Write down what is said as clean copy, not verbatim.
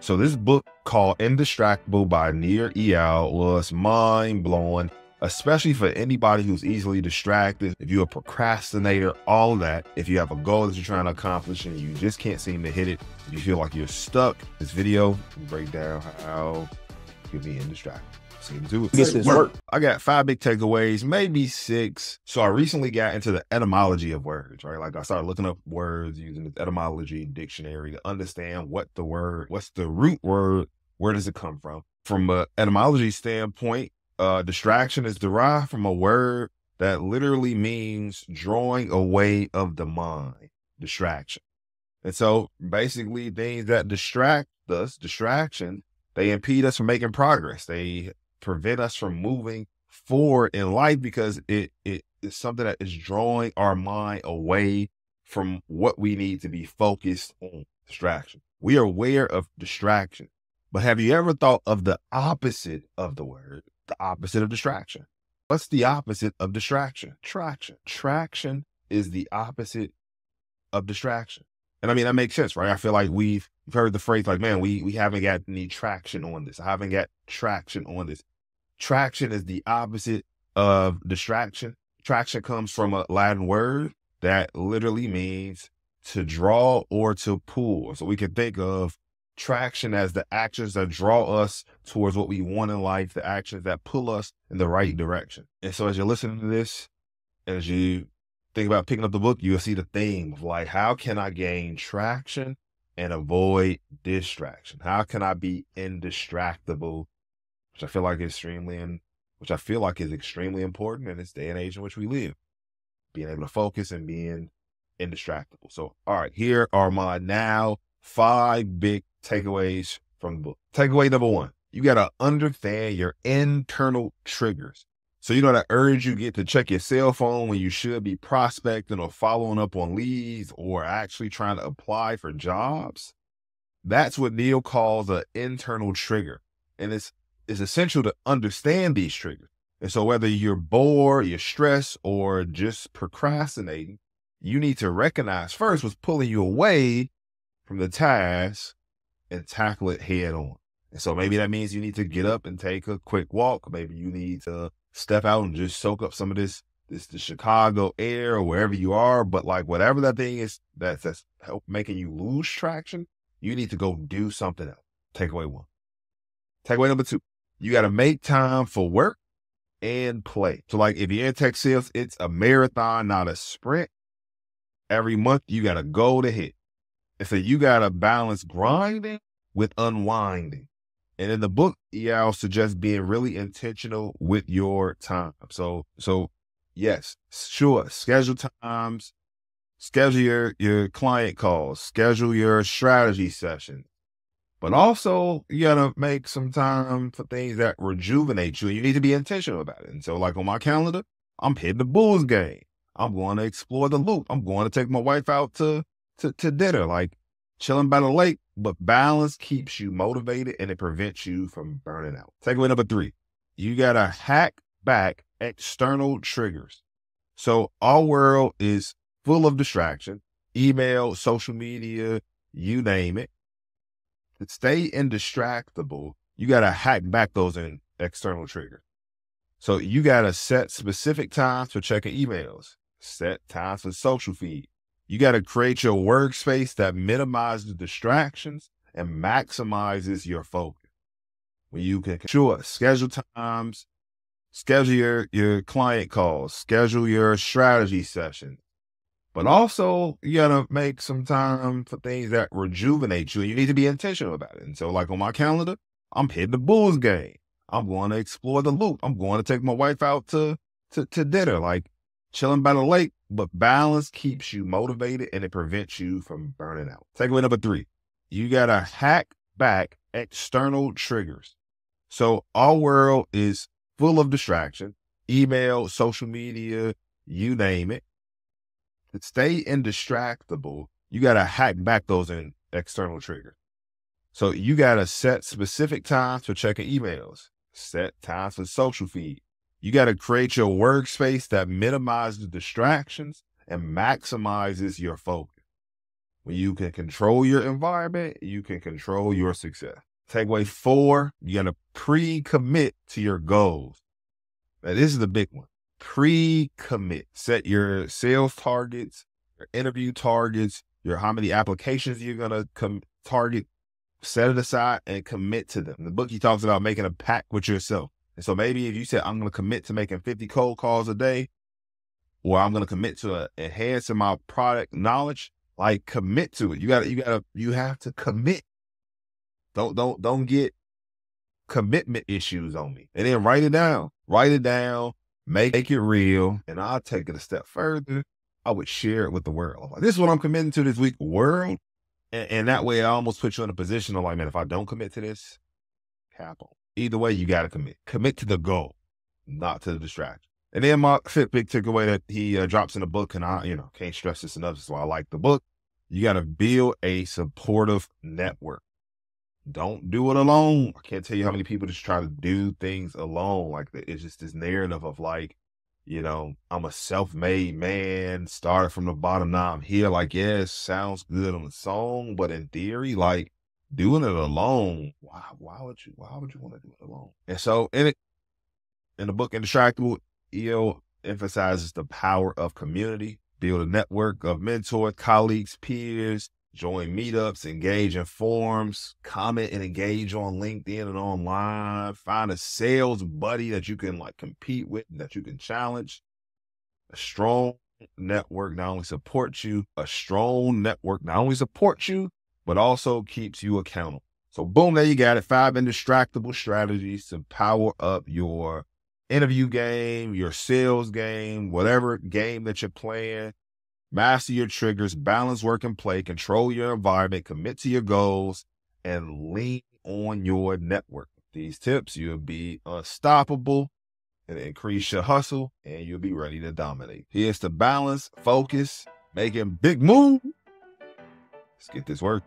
So this book called Indistractable by Nir Eyal was mind-blowing, especially for anybody who's easily distracted. If you're a procrastinator, all that, if you have a goal that you're trying to accomplish and you just can't seem to hit it, if you feel like you're stuck, this video will break down how you can be indistractable. Let's get to it. I got 5 big takeaways, maybe 6. So I recently got into the etymology of words, right? Like I started looking up words using the etymology dictionary to understand what the word, what's the root word, where does it come from? From an etymology standpoint, distraction is derived from a word that literally means drawing away of the mind, distraction. And so basically things that distract us, distraction, they impede us from making progress. They prevent us from moving forward in life because it is something that is drawing our mind away from what we need to be focused on, distraction. We are aware of distraction, but have you ever thought of the opposite of the word, the opposite of distraction? What's the opposite of distraction? Traction. Traction is the opposite of distraction. And I mean, that makes sense, right? I feel like you've heard the phrase like, man, we haven't got any traction on this. I haven't got traction on this. Traction is the opposite of distraction. Traction comes from a Latin word that literally means to draw or to pull. So we can think of traction as the actions that draw us towards what we want in life, the actions that pull us in the right direction. And so as you're listening to this, as you think about picking up the book, you'll see the theme of like, how can I gain traction and avoid distraction? How can I be indistractable? Which I feel like is extremely important in this day and age in which we live. Being able to focus and being indistractable. So, all right, here are my now 5 big takeaways from the book. Takeaway number 1, you got to understand your internal triggers. So you know that urge you get to check your cell phone when you should be prospecting or following up on leads or actually trying to apply for jobs? That's what Neil calls an internal trigger. And it's essential to understand these triggers. And so whether you're bored, you're stressed, or just procrastinating, you need to recognize first what's pulling you away from the task and tackle it head on. And so maybe that means you need to get up and take a quick walk. Maybe you need to step out and just soak up some of the Chicago air or wherever you are. But like whatever that thing is that's making you lose traction, you need to go do something else. Takeaway 1. Takeaway number 2, you got to make time for work and play. So like if you're in tech sales, it's a marathon, not a sprint. Every month you got a goal to hit. And so you got to balance grinding with unwinding. And in the book, I'll suggest being really intentional with your time. So yes, sure, schedule times, schedule your client calls, schedule your strategy session, but also you gotta make some time for things that rejuvenate you. You need to be intentional about it. And so like on my calendar, I'm hitting the Bulls game. I'm going to explore the loop. I'm going to take my wife out to dinner, like chilling by the lake. But balance keeps you motivated and it prevents you from burning out. Takeaway number 3, you got to hack back external triggers. So our world is full of distraction, email, social media, you name it. To stay indistractable, you got to hack back those external triggers. So you got to set specific times for checking emails, set times for social feed. You got to create your workspace that minimizes distractions and maximizes your focus. When you can, sure, schedule times, schedule your client calls, schedule your strategy session, but also you got to make some time for things that rejuvenate you. You need to be intentional about it. And so like on my calendar, I'm hitting the Bulls game. I'm going to explore the loop. I'm going to take my wife out to dinner, like chilling by the lake. But balance keeps you motivated and it prevents you from burning out. Takeaway number 3, you got to hack back external triggers. So our world is full of distraction, email, social media, you name it. To stay indistractable, you got to hack back those external triggers. So you got to set specific times for checking emails, set times for social feed. You got to create your workspace that minimizes distractions and maximizes your focus. When you can control your environment, you can control your success. Takeaway 4, you got to pre-commit to your goals. Now, this is the big one. Pre-commit. Set your sales targets, your interview targets, your how many applications you're going to target. Set it aside and commit to them. In the book, he talks about making a pact with yourself. And so maybe if you said, I'm going to commit to making 50 cold calls a day, or I'm going to commit to enhancing my product knowledge, like commit to it. You have to commit. Don't get commitment issues on me. And then write it down, make it real. And I'll take it a step further. I would share it with the world. Like, this is what I'm committing to this week, world. And that way I almost put you in a position of like, man, if I don't commit to this, capital. Either way, you got to commit. Commit to the goal, not to the distraction. And then my fifth big takeaway that he drops in the book, and I, can't stress this enough. That's why I like the book. You got to build a supportive network. Don't do it alone. I can't tell you how many people just try to do things alone. Like, it's just this narrative of like, I'm a self-made man, started from the bottom. Now I'm here. Like, yes, sounds good on the song, but in theory, like, doing it alone. Why would you want to do it alone? And so in the book, Indistractable, EO emphasizes the power of community. Build a network of mentors, colleagues, peers. Join meetups, engage in forums, comment and engage on LinkedIn and online. Find a sales buddy that you can like compete with, that you can challenge. A strong network not only supports you, but also keeps you accountable. So boom, there you got it. 5 indistractable strategies to power up your interview game, your sales game, whatever game that you're playing. Master your triggers, balance work and play, control your environment, commit to your goals, and lean on your network. With these tips, you'll be unstoppable and increase your hustle, and you'll be ready to dominate. Here's the balance, focus, making big move. Let's get this work.